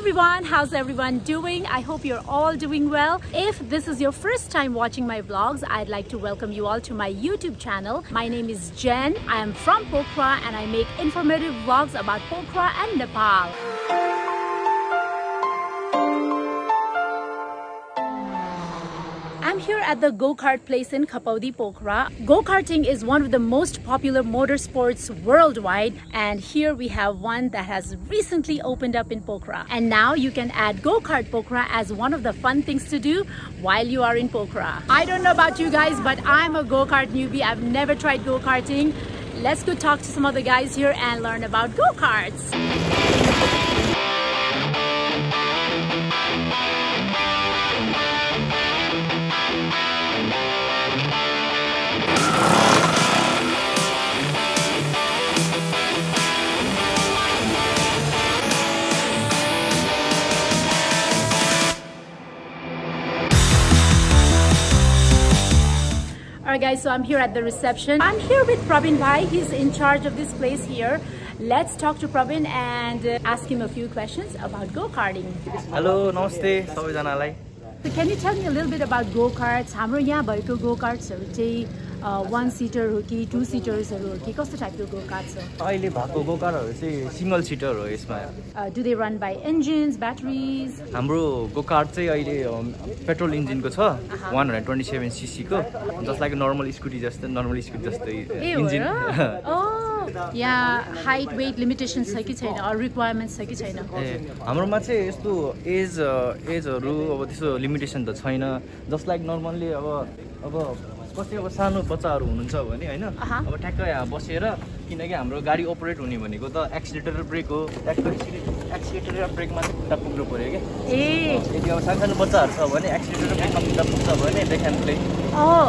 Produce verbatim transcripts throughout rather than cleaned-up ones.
everyone, how's everyone doing? I hope you're all doing well. If this is your first time watching my vlogs, I'd like to welcome you all to my YouTube channel. My name is Jen. I am from Pokhara and I make informative vlogs about Pokhara and Nepal. I'm here at the go-kart place in Khapaudi, Pokhara. Go-karting is one of the most popular motorsports worldwide, and here we have one that has recently opened up in Pokhara. And now you can add go-kart Pokhara as one of the fun things to do while you are in Pokhara. I don't know about you guys, but I'm a go-kart newbie. I've never tried go-karting. Let's go talk to some other guys here and learn about go-karts. Alright guys, so I'm here at the reception. I'm here with Prabin Bhai. He's in charge of this place here. Let's talk to Prabin and ask him a few questions about go-karting. Hello, namaste. So can you tell me a little bit about go-karts? Hamro yaha bhayeko go-karts haru chahi one seater ho ki two seaters haru ho ki kasto type ko go-karts ho? Ahile bhako go-kart haru chahi single seater ho isma. Do they run by engines, batteries? Hamro go-kart chahi ahile petrol engine ko cha, one twenty-seven c c ko, just like a normal scooty jastai, normal scooty jastai engine. Oh. Yeah, height, weight limitations or requirements are limitation. Just like normally, oh,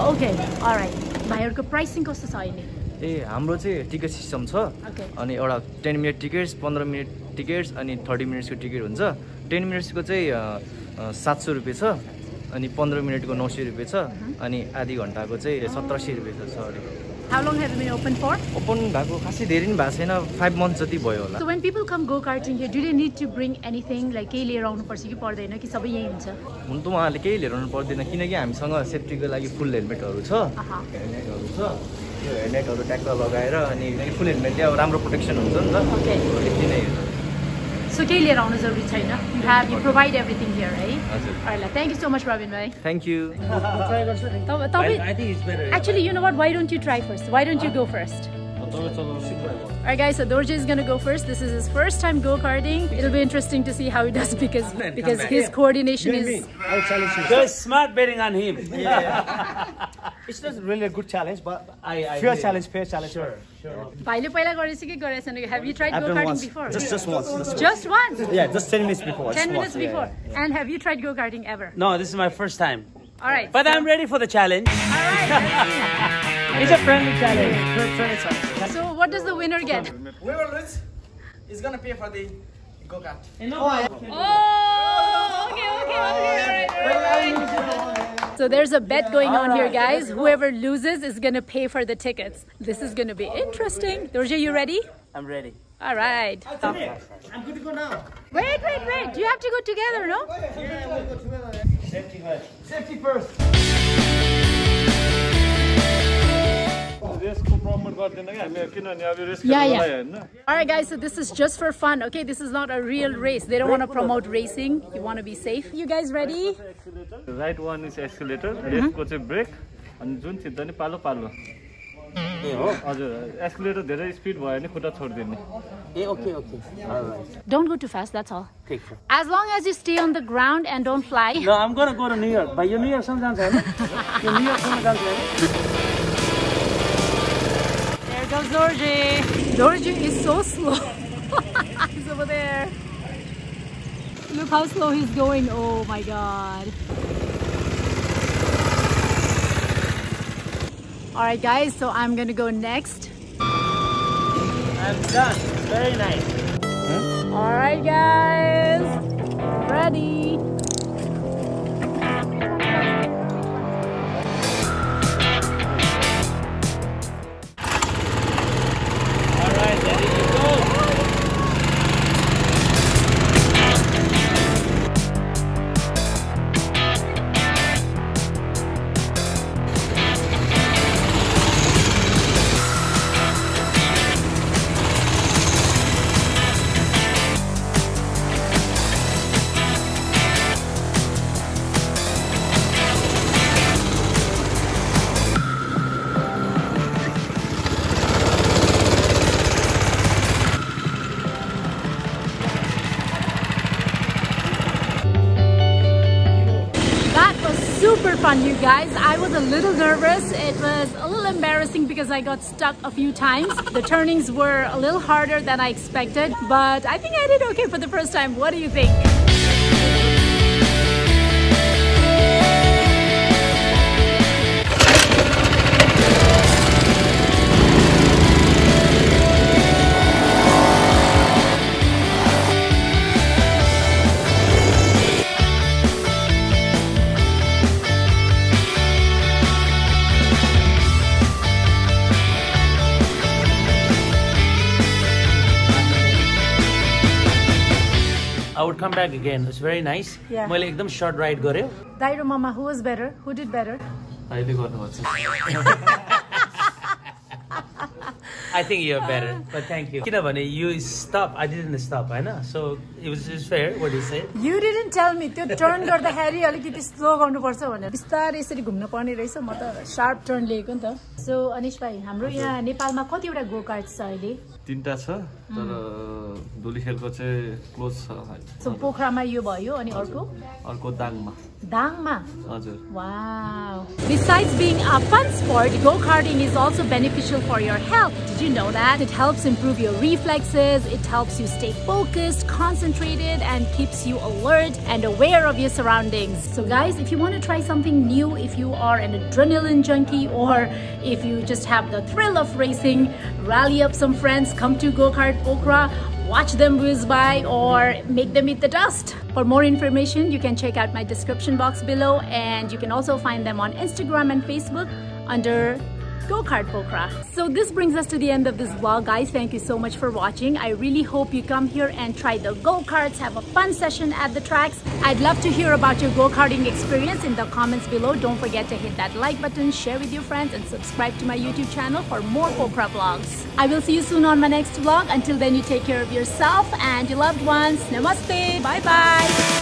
okay, all right. Pricing cost ए हाम्रो चाहिँ ticket system छ अनि एउटा ten minute tickets, fifteen minute tickets अनि thirty minutes को ticket हुन्छ. ten minutes को चाहिँ seven hundred रुपैयाँ छ अनि fifteen minute को nine hundred रुपैयाँ छ अनि आधी घण्टा को चाहिँ seventeen hundred रुपैयाँ छ. सरी. How long have you been open for? Open भएको खासै धेरै नि भएको छैन, five months जति भयो होला. So when people come go karting here, do they need to bring anything like के लिएर आउनु पर्छ कि पर्दैन कि सबै यही हुन्छ? हुन त उहाँले केही लिएर आउनु पर्दैन किनकि हामीसँग सेफ्टीको लागि फुल हेलमेटहरु छ. हेलमेटहरु छ. Okay. So you have you provide everything here, right? Alright, thank you so much, Prabin Bhai. Thank you. I think it's better. Actually, you know what? Why don't you try first? Why don't you go first? Alright guys, so Dorje is gonna go first. This is his first time go-karting. It'll be interesting to see how he does because because his coordination is. There's smart betting on him. Yeah. It's not really a good challenge, but I, I fair challenge, fair challenge. Sure, sure. Have you tried go-karting before? Just, just once. Just, just once. once? Yeah, just ten minutes before. ten minutes once. Before. Yeah, yeah. And have you tried go-karting ever? No, this is my first time. All right. But so I'm ready for the challenge. All right. It's a friendly challenge. So what does the winner get? Whoever wins is going to pay for the go-kart. Oh, okay, okay, okay. All right, all right. So there's a bet going on here, guys. Whoever loses is going to pay for the tickets. This is going to be interesting. Dorje, you ready? I'm ready. All right. I'm good to go now. Wait, wait, wait. You have to go together, no? Yeah, we'll go together. Safety first. Safety first. Yeah, yeah. All right, guys. So this is just for fun, okay? This is not a real race. They don't want to promote racing. You want to be safe. You guys ready? The right one is escalator. Left one is brake. And jun sidda ni palo palo. Escalator there speed wire ni khuda chhod dene. Okay, okay. All right. Don't go too fast. That's all. As long as you stay on the ground and don't fly. No, I'm gonna go to New York. By your New York sometimes, right? Your New York sometimes. Goes Dorje. Dorje is so slow. He's over there. Look how slow he's going. Oh my god. Alright guys, so I'm gonna go next. I'm done. Very nice. Hmm? Alright guys. Ready. Ready to go. super fun, you guys. I was a little nervous. It was a little embarrassing because I got stuck a few times. The turnings were a little harder than I expected, but I think I did okay for the first time. What do you think? I would come back again. It's very nice. Yeah. Maile ekdam short ride garyo. Dairo mama, who was better? Who did better? I think I think you're better. But thank you. Kinabhane you stop. I didn't stop, haina? So it was just fair. What do you say? You didn't tell me. त्यो turn गर्दा खेरि अलिकति slow गर्नु पर्छ भनेर. बिस्तारै यसरी घुम्न पर्ने रहेछ. म त sharp turn लिएको नि त. So Anish bhai, हाम्रो यहाँ नेपालमा कति वटा go-kart छ अहिले? तीनटा छ. तर डोलीखेलको चाहिँ क्लोज छ अहिले. So पोखरामा यो भयो अनि अर्को? अर्को दाङमा. दाङमा? हजुर. Wow. Besides being a fun sport, go-karting is also beneficial for your health. Did you know that? It helps improve your reflexes, it helps you stay focused, concentrated, and keeps you alert and aware of your surroundings. So guys, if you want to try something new, if you are an adrenaline junkie, or if you just have the thrill of racing, rally up some friends, come to Go-kart Pokhara, watch them whiz by, or make them eat the dust. For more information, you can check out my description box below, and you can also find them on Instagram and Facebook under Go-kart Pokhara. So this brings us to the end of this vlog, guys. Thank you so much for watching. I really hope you come here and try the go-karts, have a fun session at the tracks. I'd love to hear about your go-karting experience in the comments below. Don't forget to hit that like button, share with your friends, and subscribe to my YouTube channel for more Pokhara vlogs. I will see you soon on my next vlog. Until then, you take care of yourself and your loved ones. Namaste. Bye bye.